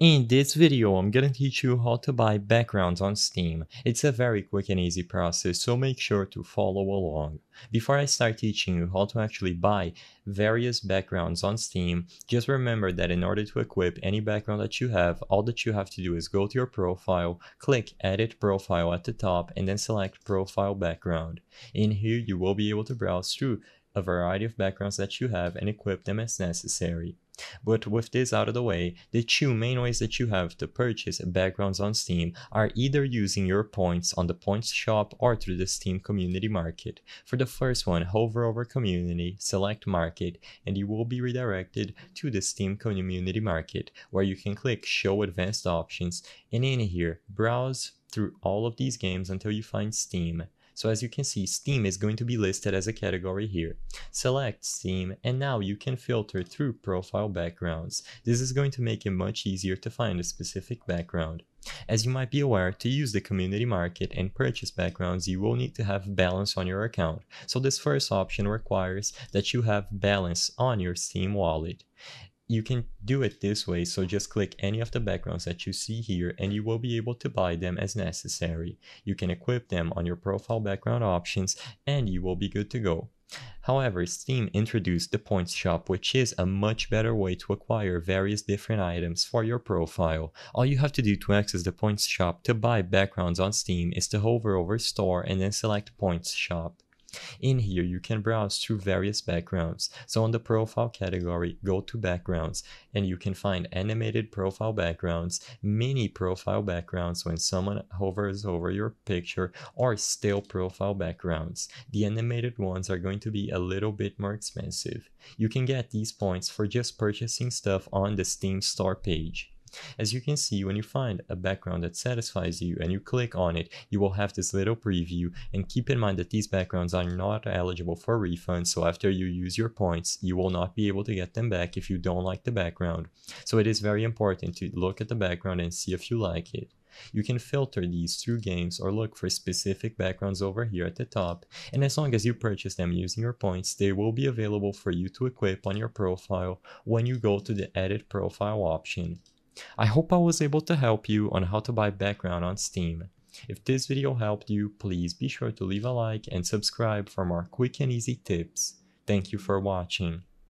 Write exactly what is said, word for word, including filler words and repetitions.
In this video, I'm gonna teach you how to buy backgrounds on Steam. It's a very quick and easy process, so make sure to follow along. Before I start teaching you how to actually buy various backgrounds on Steam, just remember that in order to equip any background that you have, all that you have to do is go to your profile, click Edit Profile at the top, and then select Profile Background. In here, you will be able to browse through a variety of backgrounds that you have and equip them as necessary. But with this out of the way, the two main ways that you have to purchase backgrounds on Steam are either using your points on the points shop or through the Steam community market. For the first one, hover over community, select market, and you will be redirected to the Steam community market, where you can click show advanced options, and in here browse through all of these games until you find Steam. So as you can see, Steam is going to be listed as a category here. Select Steam, and now you can filter through profile backgrounds. This is going to make it much easier to find a specific background. As you might be aware, to use the community market and purchase backgrounds, you will need to have balance on your account. So this first option requires that you have balance on your Steam wallet. You can do it this way, so just click any of the backgrounds that you see here and you will be able to buy them as necessary. You can equip them on your profile background options and you will be good to go. However, Steam introduced the points shop, which is a much better way to acquire various different items for your profile. All you have to do to access the points shop to buy backgrounds on Steam is to hover over store and then select points shop. In here, you can browse through various backgrounds. So on the profile category, go to backgrounds and you can find animated profile backgrounds, mini profile backgrounds when someone hovers over your picture, or still profile backgrounds. The animated ones are going to be a little bit more expensive. You can get these points for just purchasing stuff on the Steam store page. As you can see, when you find a background that satisfies you and you click on it, you will have this little preview, and keep in mind that these backgrounds are not eligible for refunds, so after you use your points, you will not be able to get them back if you don't like the background. So it is very important to look at the background and see if you like it. You can filter these through games or look for specific backgrounds over here at the top, and as long as you purchase them using your points, they will be available for you to equip on your profile when you go to the Edit Profile option. I hope I was able to help you on how to buy background on Steam. If this video helped you, please be sure to leave a like and subscribe for more quick and easy tips. Thank you for watching.